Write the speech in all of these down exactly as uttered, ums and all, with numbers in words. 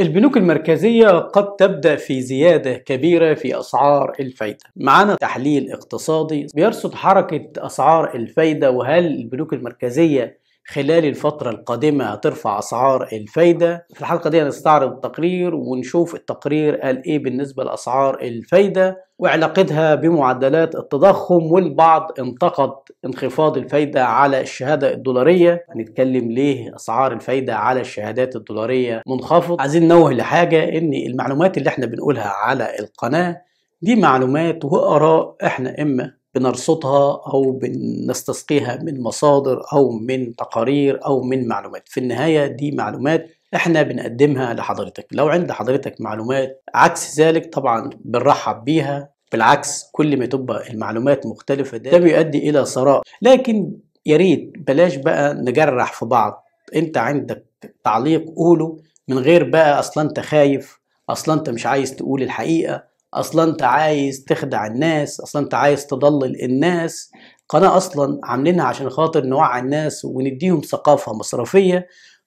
البنوك المركزية قد تبدأ في زيادة كبيرة في أسعار الفايدة. معنا تحليل اقتصادي بيرصد حركة أسعار الفايدة، وهل البنوك المركزية خلال الفترة القادمة هترفع أسعار الفايدة؟ في الحلقة دي هنستعرض التقرير ونشوف التقرير قال إيه بالنسبة لأسعار الفايدة وعلاقتها بمعدلات التضخم، والبعض انتقد انخفاض الفايدة على الشهادة الدولارية. هنتكلم ليه أسعار الفايدة على الشهادات الدولارية منخفض. عايزين ننوه لحاجة، إن المعلومات اللي احنا بنقولها على القناة دي معلومات وآراء، احنا إما بنرصدها أو بنستسقيها من مصادر أو من تقارير أو من معلومات. في النهاية دي معلومات احنا بنقدمها لحضرتك. لو عند حضرتك معلومات عكس ذلك طبعا بنرحب بيها، بالعكس كل ما تبقى المعلومات مختلفة ده بيؤدي إلى ثراء. لكن يا ريت بلاش بقى نجرح في بعض. انت عندك تعليق قوله، من غير بقى أصلا انت خايف، أصلا انت مش عايز تقول الحقيقة، أصلا أنت عايز تخدع الناس، أصلا أنت عايز تضلل الناس. قناة أصلا عاملينها عشان خاطر نوعي الناس ونديهم ثقافة مصرفية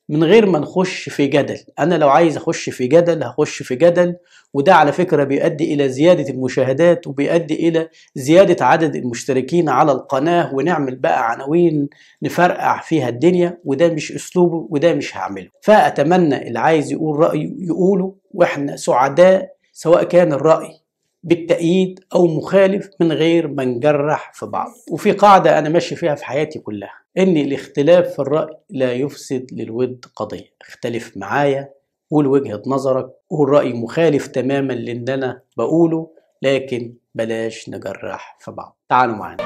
من غير ما نخش في جدل. أنا لو عايز أخش في جدل هخش في جدل، وده على فكرة بيؤدي إلى زيادة المشاهدات وبيؤدي إلى زيادة عدد المشتركين على القناة، ونعمل بقى عناوين نفرقع فيها الدنيا، وده مش أسلوبه وده مش هعمله. فأتمنى اللي عايز يقول رأيه يقوله، وإحنا سعداء سواء كان الرأي بالتأييد أو مخالف من غير ما نجرح في بعض. وفي قاعدة أنا ماشي فيها في حياتي كلها، إن الاختلاف في الرأي لا يفسد للود قضية. اختلف معايا، قول وجهة نظرك، قول رأي مخالف تماما للي أنا بقوله، لكن بلاش نجرح في بعض. تعالوا معانا.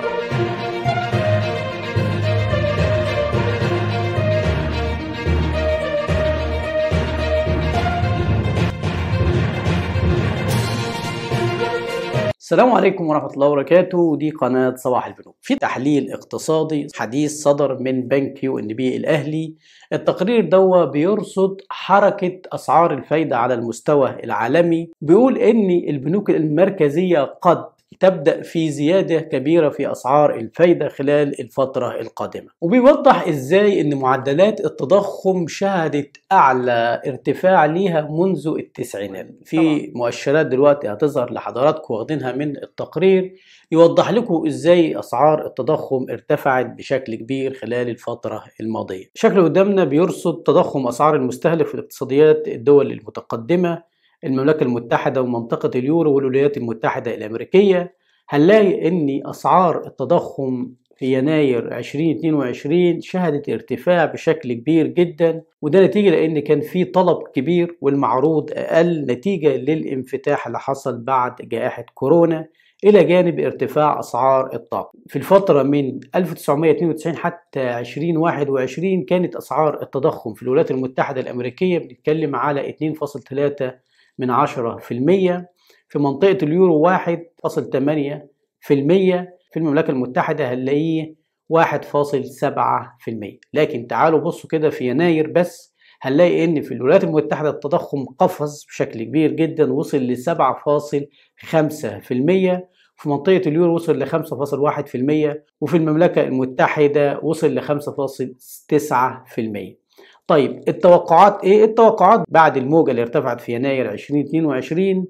السلام عليكم ورحمة الله وبركاته، دي قناة صباح البنوك. في تحليل اقتصادي حديث صدر من بنك يو ان بي الأهلي. التقرير ده بيرصد حركة أسعار الفايدة على المستوى العالمي، بيقول إن البنوك المركزية قد تبدأ في زيادة كبيرة في أسعار الفايدة خلال الفترة القادمة، وبيوضح إزاي إن معدلات التضخم شهدت أعلى ارتفاع ليها منذ التسعينات. في مؤشرات دلوقتي هتظهر لحضراتكم واخدينها من التقرير، يوضح لكم إزاي أسعار التضخم ارتفعت بشكل كبير خلال الفترة الماضية. شكله قدامنا بيرصد تضخم أسعار المستهلك في الاقتصاديات الدول المتقدمة، المملكة المتحدة ومنطقة اليورو والولايات المتحدة الأمريكية. هنلاقي أن أسعار التضخم في يناير ألفين واثنين وعشرين شهدت ارتفاع بشكل كبير جدا، وده نتيجة لأن كان في طلب كبير والمعروض أقل نتيجة للانفتاح اللي حصل بعد جائحة كورونا، إلى جانب ارتفاع أسعار الطاقة. في الفترة من ألف وتسعمائة واثنين وتسعين حتى ألفين وواحد وعشرين كانت أسعار التضخم في الولايات المتحدة الأمريكية بنتكلم على اثنين فاصلة ثلاثة من عشرة في المية، في منطقة اليورو واحد فاصلة ثمانية في المية، في المملكة المتحدة هنلاقيه واحد فاصلة سبعة في المية. لكن تعالوا بصوا كده في يناير بس، هنلاقي ان في الولايات المتحدة التضخم قفز بشكل كبير جدا، وصل ل سبعة فاصلة خمسة في المية، في منطقة اليورو وصل ل خمسة فاصلة واحد في المية، وفي المملكة المتحدة وصل ل خمسة فاصلة تسعة في المية. طيب التوقعات ايه؟ التوقعات بعد الموجة اللي ارتفعت في يناير ألفين واثنين وعشرين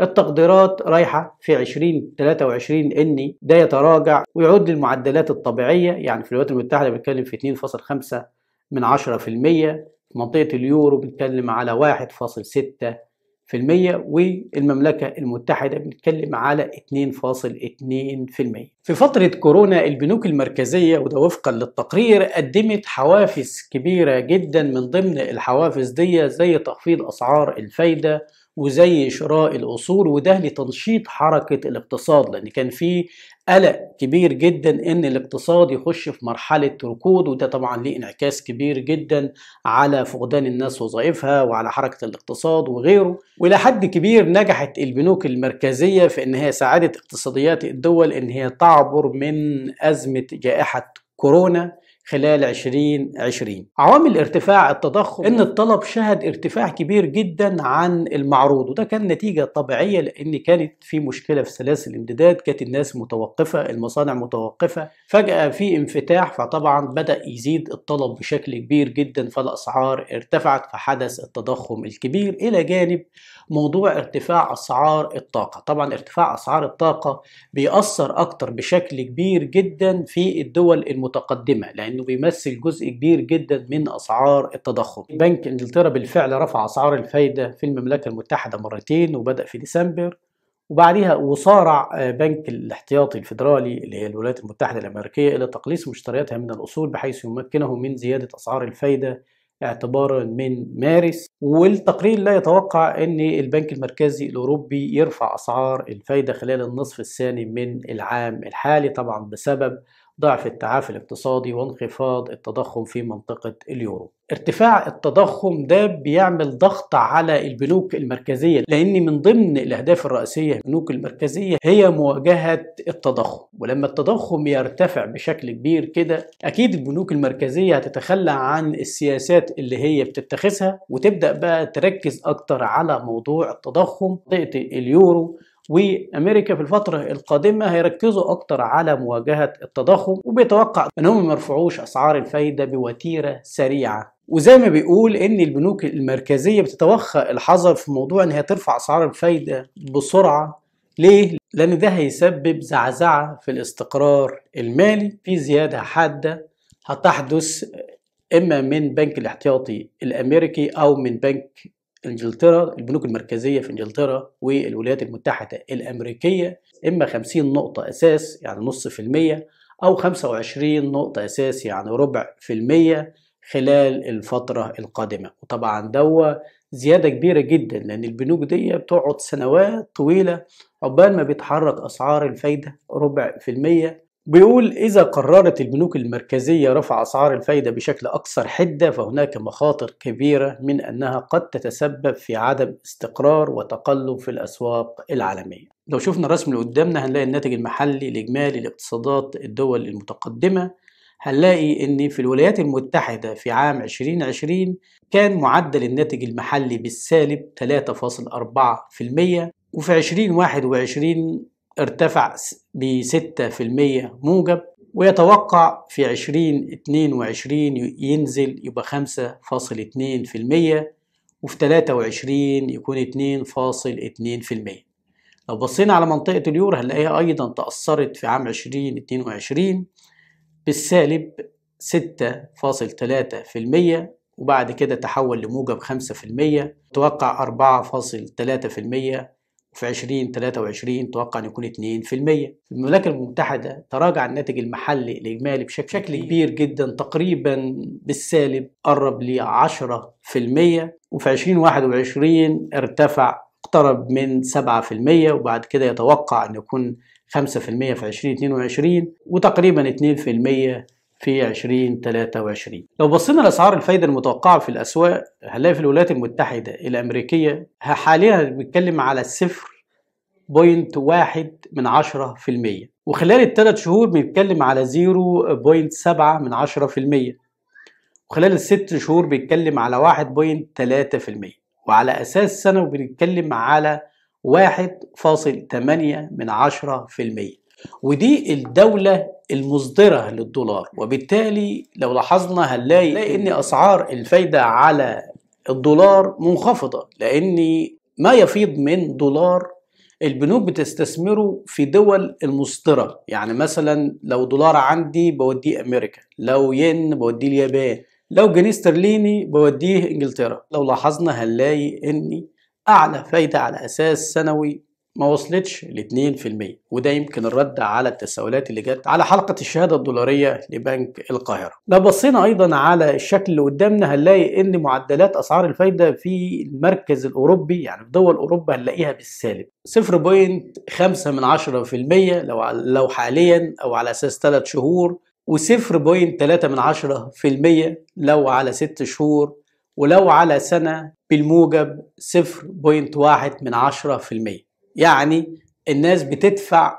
التقديرات رايحة في ألفين وثلاثة وعشرين ان ده يتراجع ويعود للمعدلات الطبيعية، يعني في الولايات المتحدة بنتكلم في اثنين فاصلة خمسة من عشرة في المية، في منطقة اليورو بنتكلم على واحد فاصلة ستة في المية، والمملكة المتحدة بنتكلم على اثنين فاصلة اثنين في المية. في فترة كورونا البنوك المركزية، وده وفقا للتقرير، قدمت حوافز كبيرة جدا. من ضمن الحوافز دي زي تخفيض أسعار الفايدة وزي شراء الأصول، وده لتنشيط حركة الاقتصاد، لأن كان في قلق كبير جدا إن الاقتصاد يخش في مرحلة ركود، وده طبعا ليه انعكاس كبير جدا على فقدان الناس وظائفها وعلى حركة الاقتصاد وغيره. وإلى حد كبير نجحت البنوك المركزية في إن هي ساعدت اقتصاديات الدول إن هي تعبر من أزمة جائحة كورونا. خلال عشرين عشرين. عوامل ارتفاع التضخم ان الطلب شهد ارتفاع كبير جدا عن المعروض، وده كان نتيجة طبيعية لان كانت في مشكلة في سلاسل الامدادات، كانت الناس متوقفة، المصانع متوقفة، فجأة في انفتاح، فطبعا بدأ يزيد الطلب بشكل كبير جدا، فالاسعار ارتفعت، فحدث التضخم الكبير. الى جانب موضوع ارتفاع اسعار الطاقة، طبعا ارتفاع اسعار الطاقة بيأثر اكتر بشكل كبير جدا في الدول المتقدمة لانه بيمثل جزء كبير جدا من اسعار التضخم. بنك انجلترا بالفعل رفع اسعار الفايدة في المملكة المتحدة مرتين، وبدأ في ديسمبر، وبعدها وصارع بنك الاحتياطي الفيدرالي اللي هي الولايات المتحدة الأمريكية إلى تقليص مشترياتها من الأصول بحيث يمكنه من زيادة أسعار الفايدة اعتبارا من مارس. والتقرير لا يتوقع أن البنك المركزي الأوروبي يرفع أسعار الفايدة خلال النصف الثاني من العام الحالي، طبعا بسبب ضعف التعافي الاقتصادي وانخفاض التضخم في منطقة اليورو. ارتفاع التضخم ده بيعمل ضغط على البنوك المركزية لأن من ضمن الأهداف الرئيسية البنوك المركزية هي مواجهة التضخم، ولما التضخم يرتفع بشكل كبير كده أكيد البنوك المركزية هتتخلى عن السياسات اللي هي بتتخذها وتبدأ بقى تركز أكتر على موضوع التضخم. منطقة اليورو وامريكا في الفتره القادمه هيركزوا اكتر على مواجهه التضخم، وبيتوقع انهم ما يرفعوش اسعار الفايده بوتيره سريعه. وزي ما بيقول ان البنوك المركزيه بتتوخى الحذر في موضوع ان هي ترفع اسعار الفايده بسرعه. ليه؟ لان ده هيسبب زعزعه في الاستقرار المالي، في زياده حاده هتحدث اما من بنك الاحتياطي الامريكي او من بنك انجلترا، البنوك المركزية في انجلترا والولايات المتحدة الأمريكية، إما خمسين نقطة أساس يعني نص في المية أو خمسة وعشرين نقطة أساس يعني ربع في المية خلال الفترة القادمة. وطبعا دوا زيادة كبيرة جدا لأن البنوك دي بتقعد سنوات طويلة عقبال ما بيتحرك أسعار الفايدة ربع في المية. بيقول إذا قررت البنوك المركزية رفع أسعار الفايدة بشكل أكثر حدة فهناك مخاطر كبيرة من أنها قد تتسبب في عدم استقرار وتقلب في الأسواق العالمية. لو شفنا الرسم اللي قدامنا هنلاقي الناتج المحلي الإجمالي لاقتصادات الدول المتقدمة، هنلاقي أن في الولايات المتحدة في عام عشرين عشرين كان معدل الناتج المحلي بالسالب ثلاثة فاصلة أربعة في المية، وفي عشرين واحد وعشرين ارتفع ب ستة في المية موجب، ويتوقع في عشرين اثنين وعشرين ينزل يبقى خمسة فاصلة اثنين في المية، وفي ثلاثة وعشرين يكون اثنين فاصلة اثنين في المية. لو بصينا على منطقة اليورو هنلاقيها أيضا تأثرت في عام عشرين اثنين وعشرين بالسالب ستة فاصلة ثلاثة في المية، وبعد كده تحول لموجب خمسة في المية، توقع أربعة فاصلة ثلاثة في المية، وفي عشرين ثلاثة وعشرين توقع أن يكون اثنين في المية. في المملكة المتحدة تراجع الناتج المحلي الإجمالي بشكل كبير جدا، تقريبا بالسالب قرب ل عشرة في المية، وفي عشرين واحد وعشرين ارتفع اقترب من سبعة في المية، وبعد كده يتوقع أن يكون خمسة في المية في عشرين اثنين وعشرين، وتقريبا اثنين في المية في عشرين ثلاثة وعشرين. لو بصينا لأسعار الفايدة المتوقعة في الأسواق هنلاقي في الولايات المتحدة الأمريكية حاليا بنتكلم على صفر فاصلة واحد من عشرة في المية، وخلال الثلاث شهور بنتكلم على صفر فاصلة سبعة من عشرة في المية، وخلال الست شهور بنتكلم على واحد فاصلة ثلاثة في المية، وعلى أساس سنة بنتكلم على واحد فاصلة ثمانية من عشرة في المية. ودي الدولة المصدرة للدولار، وبالتالي لو لاحظنا هنلاقي ان اسعار الفايدة على الدولار منخفضة لان ما يفيض من دولار البنوك بتستثمره في دول المصدرة. يعني مثلا لو دولار عندي بوديه امريكا، لو ين بوديه اليابان، لو جنيه استرليني بوديه انجلترا. لو لاحظنا هنلاقي ان اعلى فايدة على اساس سنوي ما وصلتش ل اثنين في المية، وده يمكن الرد على التساؤلات اللي جت على حلقة الشهادة الدولارية لبنك القاهرة. لو بصينا أيضا على الشكل اللي قدامنا هنلاقي إن معدلات أسعار الفايدة في المركز الأوروبي يعني في دول أوروبا هنلاقيها بالسالب صفر فاصلة خمسة من عشرة في المية لو لو حاليا أو على أساس ثلاث شهور، وصفر فاصلة ثلاثة من عشرة في المية لو على ست شهور، ولو على سنة بالموجب صفر فاصلة واحد من عشرة في المية. يعني الناس بتدفع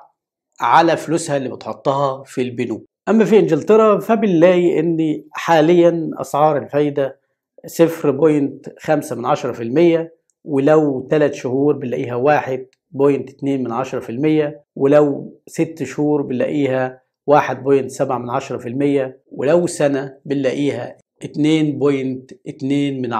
على فلوسها اللي بتحطها في البنوك، أما في إنجلترا فبنلاقي إن حاليا أسعار الفايدة صفر فاصلة خمسة بالمية ولو ثلاث شهور بنلاقيها واحد فاصلة اتنين بالمية ولو ست شهور بنلاقيها واحد فاصلة سبعة بالمية ولو سنة بنلاقيها اتنين فاصلة اتنين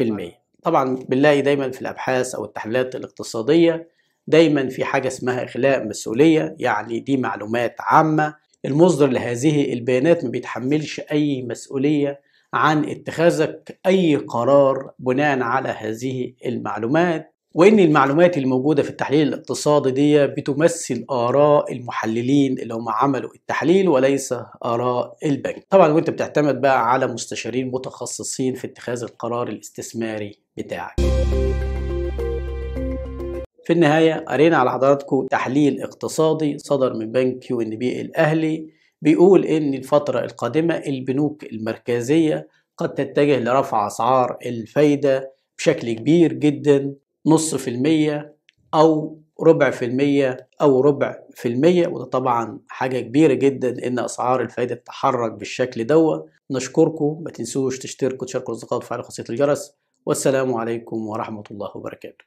بالمية. طبعا بنلاقي دايما في الأبحاث أو التحليلات الاقتصادية دايما في حاجة اسمها إخلاء مسؤولية، يعني دي معلومات عامة، المصدر لهذه البيانات ما بيتحملش أي مسؤولية عن اتخاذك أي قرار بناء على هذه المعلومات، وإن المعلومات الموجودة في التحليل الاقتصادي دي بتمثل آراء المحللين اللي هم عملوا التحليل وليس آراء البنك. طبعا وانت بتعتمد بقى على مستشارين متخصصين في اتخاذ القرار الاستثماري بتاعك. في النهاية قرينا على حضراتكم تحليل اقتصادي صدر من بنك يو ان بي الأهلي بيقول إن الفترة القادمة البنوك المركزية قد تتجه لرفع أسعار الفايدة بشكل كبير جدا، نص في المية أو ربع في المية أو ربع في المية، وده طبعا حاجة كبيرة جدا إن أسعار الفايدة تتحرك بالشكل دوت. نشكركم، ما تنسوش تشتركوا وتشاركوا الأصدقاء وتفعلوا خاصية الجرس، والسلام عليكم ورحمة الله وبركاته.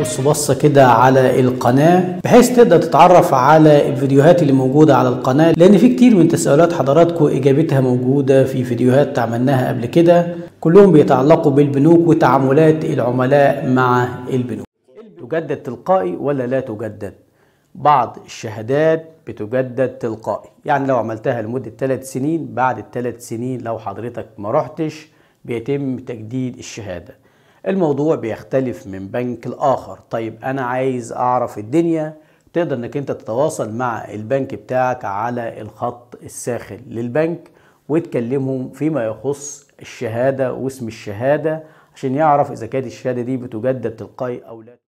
بص بصة كده على القناة بحيث تقدر تتعرف على الفيديوهات اللي موجودة على القناة، لأن في كتير من تساؤلات حضراتكم إجابتها موجودة في فيديوهات عملناها قبل كده، كلهم بيتعلقوا بالبنوك وتعاملات العملاء مع البنوك. تجدد تلقائي ولا لا تجدد؟ بعض الشهادات بتجدد تلقائي، يعني لو عملتها لمدة ثلاث سنين بعد الثلاث سنين لو حضرتك ما رحتش بيتم تجديد الشهادة. الموضوع بيختلف من بنك لآخر. طيب أنا عايز أعرف الدنيا، تقدر إنك أنت تتواصل مع البنك بتاعك على الخط الساخن للبنك وتكلمهم فيما يخص الشهادة واسم الشهادة عشان يعرف إذا كانت الشهادة دي بتجدد تلقائي أو لا.